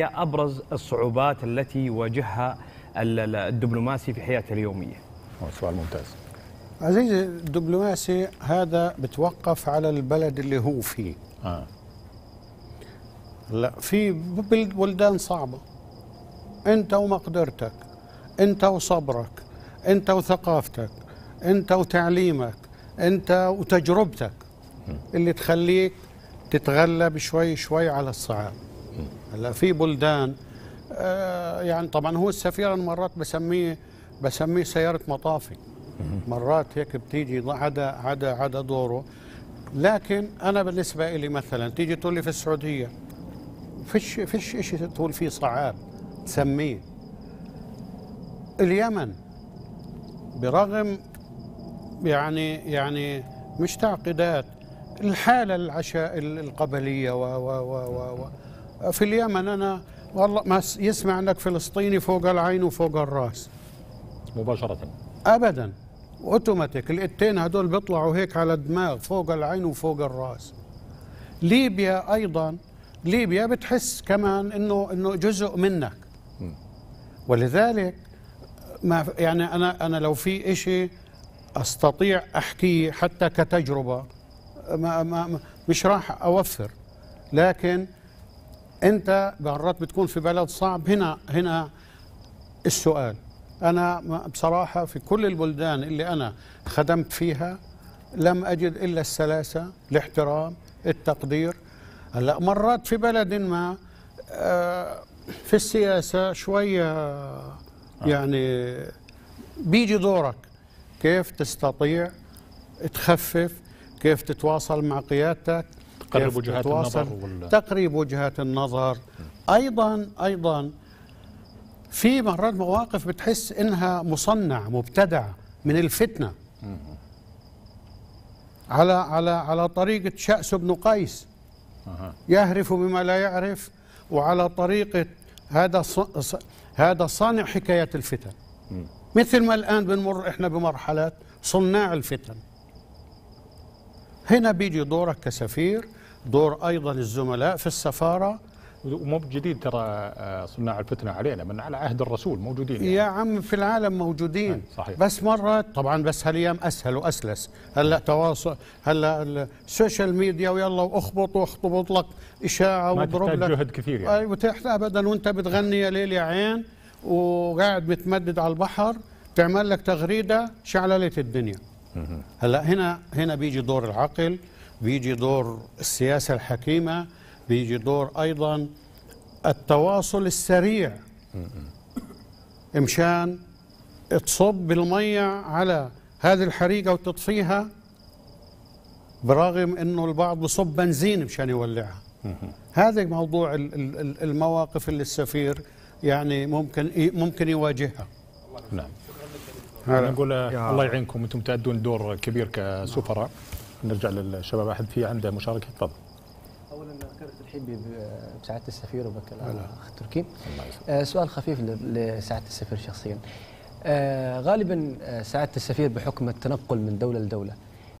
أبرز الصعوبات التي يواجهها الدبلوماسي في حياته اليومية؟ سؤال ممتاز. عزيزي، الدبلوماسي هذا بتوقف على البلد اللي هو فيه. لا، في بلدان صعبة، أنت ومقدرتك، أنت وصبرك، أنت وثقافتك، أنت وتعليمك، أنت وتجربتك اللي تخليك تتغلب شوي شوي على الصعاب. هلا في بلدان يعني طبعا هو السفير أنا مرات بسميه سيارة مطافي، مرات هيك بتيجي عدا دوره. لكن أنا بالنسبة لي مثلا تيجي تقول لي في السعودية فيش شيء تقول فيه صعاب تسميه. اليمن برغم يعني مش تعقيدات الحالة العشاء القبلية و في اليمن أنا والله ما يسمع عنك فلسطيني فوق العين وفوق الراس مباشرة أبدا، أوتوماتيك الاتين هدول بيطلعوا هيك على الدماغ فوق العين وفوق الراس. ليبيا أيضا، ليبيا بتحس كمان إنه جزء منك، ولذلك ما يعني أنا لو في إشي أستطيع أحكيه حتى كتجربة ما مش راح أوفر. لكن أنت مرات بتكون في بلد صعب. هنا السؤال، أنا بصراحة في كل البلدان اللي أنا خدمت فيها لم أجد إلا السلاسة، الاحترام، التقدير. هلا مرات في بلد ما في السياسة شوية يعني بيجي دورك كيف تستطيع تخفف، كيف تتواصل مع قيادتك، تقريب وجهات النظر تقريب وجهات النظر. أيضا في مرات مواقف بتحس إنها مصنعة مبتدعة من الفتنة على طريقة شأس بن قيس، يهرف بما لا يعرف، وعلى طريقة هذا صانع حكايات الفتن. مثل ما الآن بنمر إحنا بمرحلات صناع الفتن. هنا بيجي دورك كسفير، دور أيضا الزملاء في السفارة. ومو بجديد ترى صناع الفتنة علينا، من على عهد الرسول موجودين يعني. يا عم في العالم موجودين صحيح. بس مرات طبعا بس هالأيام أسهل وأسلس. هلا تواصل، هلا السوشيال ميديا، ويلا واخبط واخبط لك إشاعة وضرب لك، ما تحتاج جهد كثير يعني. وتحت أبدا، وأنت بتغني يا ليل يا عين وقاعد متمدد على البحر تعمل لك تغريدة شعللت الدنيا. هلا هنا بيجي دور العقل، بيجي دور السياسة الحكيمة، بيجي دور أيضا التواصل السريع مشان تصب بالمية على هذه الحريقة وتطفيها، برغم أنه البعض بصب بنزين مشان يولعها. هذا موضوع المواقف اللي السفير يعني ممكن يواجهها. نعم. نقول الله يعينكم، انتم تؤدون دور كبير كسفراء. نرجع للشباب، احد في عنده مشاركه؟ تفضل. اولا اذكرت الحين بسعاده السفير وبكالوريوس الاخ تركي. سؤال خفيف لسعاده السفير شخصيا. غالبا سعاده السفير بحكم التنقل من دوله لدوله